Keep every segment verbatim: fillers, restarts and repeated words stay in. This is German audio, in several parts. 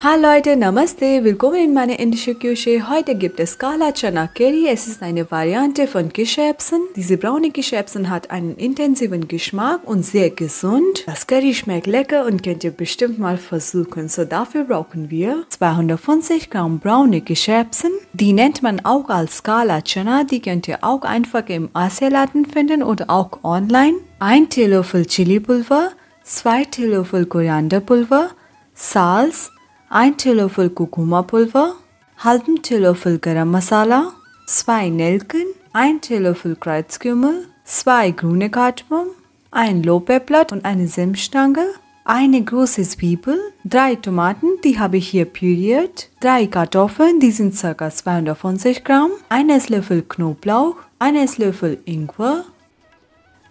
Hallo Leute, Namaste, willkommen in meiner indischen Küche. Heute gibt es Kala Chana Curry. Es ist eine Variante von Kichererbsen. Diese braune Kichererbsen hat einen intensiven Geschmack und sehr gesund. Das Curry schmeckt lecker und könnt ihr bestimmt mal versuchen. So, dafür brauchen wir zweihundertfünfzig Gramm braune Kichererbsen. Die nennt man auch als Kala Chana. Die könnt ihr auch einfach im Asialaden finden oder auch online. ein Teelöffel Chilipulver, zwei Teelöffel Korianderpulver, Salz, ein Teelöffel Kokumapulver, halben Teelöffel Garam Masala, zwei Nelken, ein Teelöffel Kreuzkümmel, zwei grüne Kardamom, ein Lorbeerblatt und eine Senfstange, eine große Zwiebel, drei Tomaten, die habe ich hier püriert, drei Kartoffeln, die sind ca. zweihundertfünfzig Gramm, ein Esslöffel Knoblauch, ein Esslöffel Ingwer.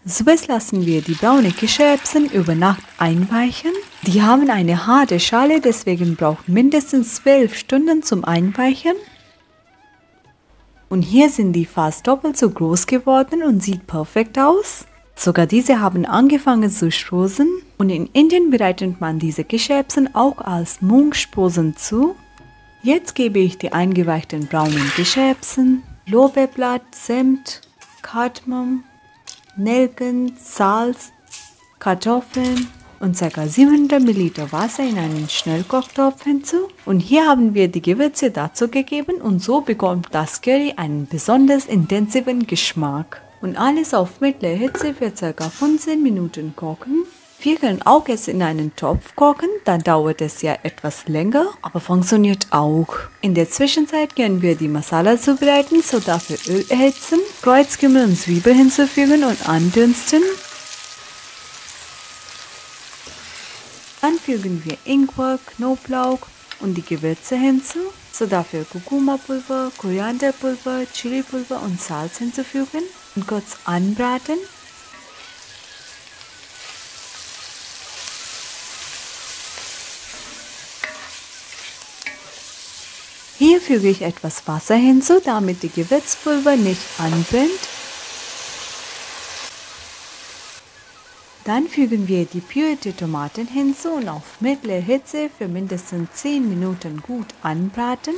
Zuerst lassen wir die braune Kichererbsen über Nacht einweichen. Die haben eine harte Schale, deswegen braucht mindestens zwölf Stunden zum Einweichen. Und hier sind die fast doppelt so groß geworden und sieht perfekt aus. Sogar diese haben angefangen zu sprossen. Und in Indien bereitet man diese Kichererbsen auch als Mungsprossen zu. Jetzt gebe ich die eingeweichten braunen Kichererbsen, Lorbeerblatt, Senf, Kardamom, Nelken, Salz, Kartoffeln und ca. siebenhundert Milliliter Wasser in einen Schnellkochtopf hinzu. Und hier haben wir die Gewürze dazu gegeben und so bekommt das Curry einen besonders intensiven Geschmack. Und alles auf mittlerer Hitze für ca. fünfzehn Minuten kochen. Wir können auch es in einen Topf kochen, dann dauert es ja etwas länger, aber funktioniert auch. In der Zwischenzeit können wir die Masala zubereiten, so dafür Öl erhitzen, Kreuzkümmel und Zwiebel hinzufügen und andünsten. Dann fügen wir Ingwer, Knoblauch und die Gewürze hinzu, so dafür Kurkumapulver, Korianderpulver, Chilipulver und Salz hinzufügen und kurz anbraten. Hier füge ich etwas Wasser hinzu, damit die Gewürzpulver nicht anbrennt. Dann fügen wir die pürierte Tomaten hinzu und auf mittlerer Hitze für mindestens zehn Minuten gut anbraten.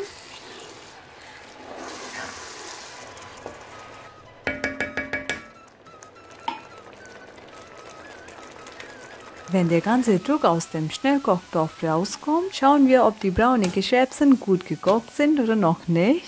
Wenn der ganze Druck aus dem Schnellkochtopf rauskommt, schauen wir, ob die braunen Kichererbsen gut gekocht sind oder noch nicht.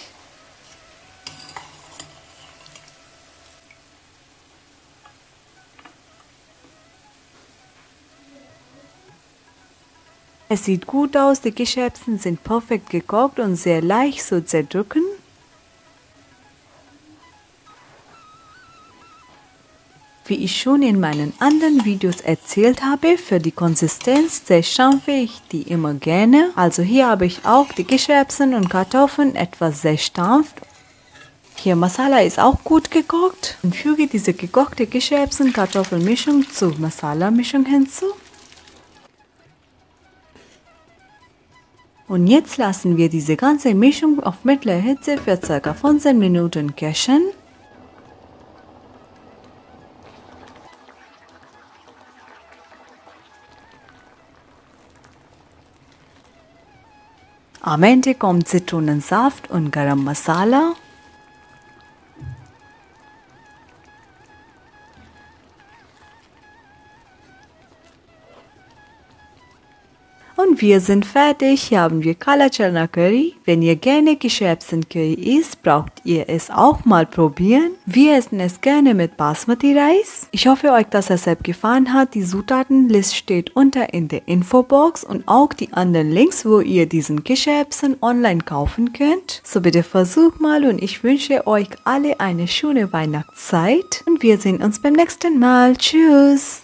Es sieht gut aus, die Kichererbsen sind perfekt gekocht und sehr leicht zu zerdrücken. Wie ich schon in meinen anderen Videos erzählt habe, für die Konsistenz zerstampfe ich die immer gerne. Also hier habe ich auch die Kichererbsen und Kartoffeln etwas zerstampft. Hier Masala ist auch gut gekocht. Und füge diese gekochte Kichererbsen-Kartoffelmischung zur Masala-Mischung hinzu. Und jetzt lassen wir diese ganze Mischung auf mittlerer Hitze für ca. fünfzehn Minuten köcheln. Am Ende kommt Zitronensaft und Garam Masala. Und wir sind fertig. Hier haben wir Kala Chana Curry. Wenn ihr gerne Kichererbsen Curry isst, braucht ihr es auch mal probieren. Wir essen es gerne mit Basmati Reis. Ich hoffe, euch das Rezept gefallen hat. Die Zutatenliste steht unter in der Infobox und auch die anderen Links, wo ihr diesen Kichererbsen online kaufen könnt. So bitte versucht mal und ich wünsche euch alle eine schöne Weihnachtszeit. Und wir sehen uns beim nächsten Mal. Tschüss!